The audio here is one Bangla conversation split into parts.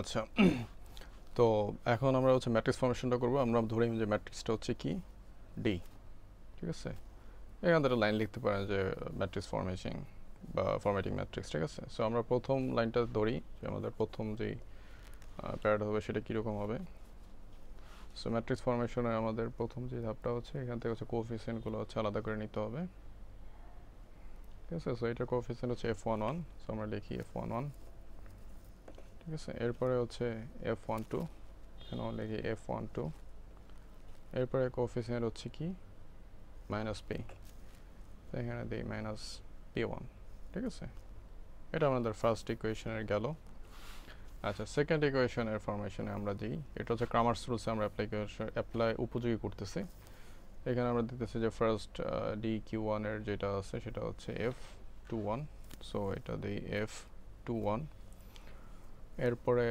আচ্ছা তো এখন আমরা হচ্ছে ম্যাট্রিক্স ফর্মেশনটা করব আমরা ধরে নিই যে ম্যাট্রিক্সটা হচ্ছে কি ডি ঠিক আছে এখানে একটা লাইন লিখতে পারেন যে ম্যাট্রিক্স ফর্মেশন বা ফরম্যাটিং ম্যাট্রিক্স ঠিক আছে সো আমরা প্রথম লাইনটা ধরি যে আমাদের প্রথম যে প্যারাড হবে সেটা কি রকম হবে সো ম্যাট্রিক্স ফর্মেশনে আমাদের প্রথম যে ধাপটা হচ্ছে এখান থেকে হচ্ছে কোএফিসিয়েন্ট গুলো হচ্ছে আলাদা করে নিতে হবে ঠিক আছে সো এটা কোএফিসিয়েন্ট হচ্ছে f11 সো আমরা লিখি f11 ঠিক আছে এরপরে হচ্ছে f12 এখানে আমরা লিখি f12 এরপরে কোএফিসিয়েন্ট হচ্ছে কি -p এখানে দেই -p1 ঠিক আছে এটা আমাদের ফার্স্ট ইকুয়েশনের গেল আচ্ছা সেকেন্ড ইকুয়েশনের ফরমেশনে আমরা দেই এটা হচ্ছে ক্রামার্স রুলসে আমরা অ্যাপ্লাই উপযোগী করতেছি এখানে আমরা দিতেছি যে ফার্স্ট dq1 এর যেটা আছে সেটা হচ্ছে f21 সো এটা দেই f21 এরপরে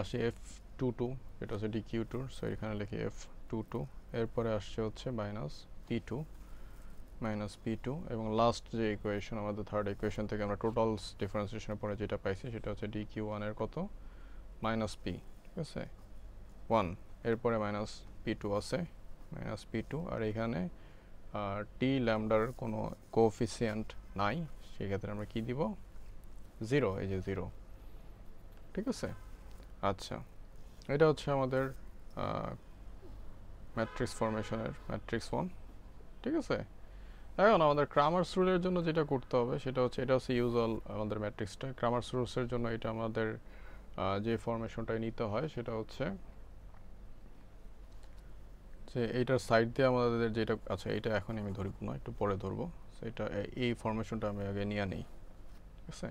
আসে f22 এটা হচ্ছে dq2 সো এখানে লিখি f22 এরপরে আসছে হচ্ছে -p2 -p2 এবং লাস্ট যে ইকুয়েশন আমাদের থার্ড ইকুয়েশন থেকে আমরা টোটালস ডিফারেন্সিয়েশনের পরে যেটা পাইছি সেটা হচ্ছে dq1 এর কত -p ঠিক আছে 1 এরপরে -p2 আছে -p2 আর এখানে t ল্যামডার কোনো কোএফিসিয়েন্ট নাই সেই ক্ষেত্রে আমরা কি দিব 0 এই যে 0 ঠিক আছে আচ্ছা এটা হচ্ছে আমাদের ম্যাট্রিক্স ফর্মেশনের ম্যাট্রিক্স 1 ঠিক আছে এখন আমাদের ক্রামার্স রুলের জন্য যেটা করতে হবে সেটা হচ্ছে এটা হচ্ছে ইউজুয়াল আমাদের ম্যাট্রিক্সটা ক্রামার্স রুলসের জন্য এটা আমাদের যে ফরমেশনটা নিতে হয় সেটা হচ্ছে যে এইটার সাইড দিয়ে আমাদের যেটা আচ্ছা এটা এখন আমি ধরব না একটু পরে ধরব সো এটা এই ফরমেশনটা আমি আগে নিয়ে নেই ঠিক আছে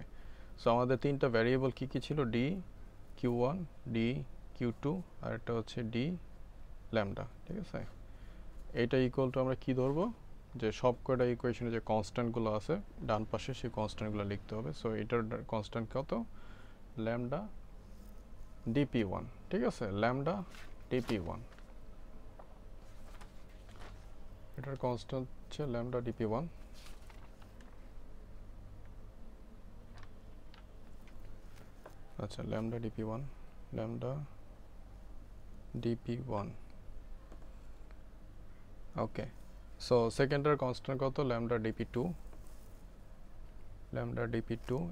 সো আমাদের তিনটা ভেরিয়েবল কি কি ছিল d q1 d q2 আর এটা হচ্ছে d ল্যামডা ঠিক আছে এটা ইকুয়াল টু আমরা কি ধরব যে সবকটা ইকুয়েশনে যে কনস্ট্যান্ট গুলো আছে ডান পাশে সেই কনস্ট্যান্ট গুলো লিখতে হবে সো এটার কনস্ট্যান্ট কত ল্যামডা dp1 ঠিক আছে ল্যামডা dp1 এটার কনস্ট্যান্ট হচ্ছে ল্যামডা dp1 আচ্ছা lambda dp1 lambda dp1 okay so secondary constant koto lambda dp2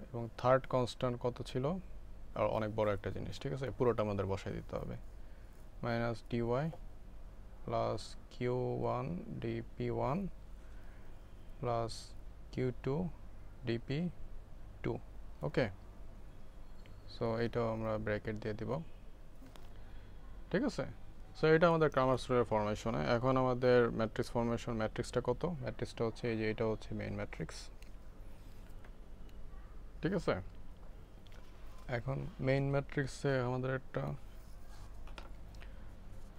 ebong third constant koto chilo ar onek boro ekta jinish thik ache puro ta amader boshay dite hobe -dy plus q1 dp1 plus q2 dp2 okay so eta amra bracket diye dibo thik ache so এটা আমাদের ক্রামার্স রুলের ফরমেশনে এখন আমাদের ম্যাট্রিক্স ফরমেশন ম্যাট্রিক্সটা কত ম্যাট্রিক্সটা হচ্ছে এই যে এটা হচ্ছে মেইন ম্যাট্রিক্স ঠিক আছে এখন মেইন ম্যাট্রিক্সে আমাদের একটা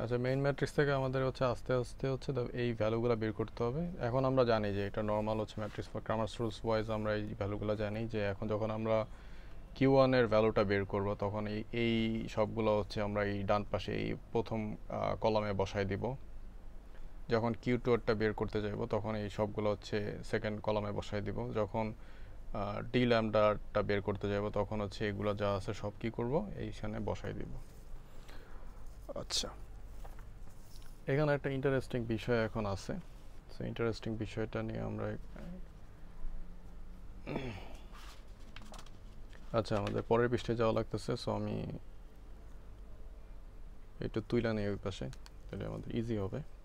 আচ্ছা মেইন ম্যাট্রিক্স থেকে আমাদের হচ্ছে আস্তে আস্তে হচ্ছে এই ভ্যালুগুলো বের করতে হবে এখন আমরা জানি যে এটা নরমাল হচ্ছে ম্যাট্রিক্স বা ক্রামার্স রুলস ওয়াইজ আমরা এই ভ্যালুগুলো জানি যে এখন যখন আমরা q1 এর ভ্যালুটা বের করব তখন এই সবগুলো হচ্ছে আমরা এই ডান পাশে এই প্রথম কলামে বসায় দিব যখন q2 এরটা বের করতে যাব তখন এই সবগুলো হচ্ছে সেকেন্ড কলামে বসায় দিব যখন d ল্যামডাটা বের করতে যাব তখন হচ্ছে এগুলো যা আছে সব কি করব এইখানে বসায় দিব আচ্ছা এখানে একটা ইন্টারেস্টিং বিষয় এখন আছে সো ইন্টারেস্টিং বিষয়টা নিয়ে আমরা আচ্ছা আমাদের পরের পৃষ্ঠে যাওয়া লাগতেছে সো আমি একটু তুইলা নিয়ে ওই পাশে তাহলে আমাদের ইজি হবে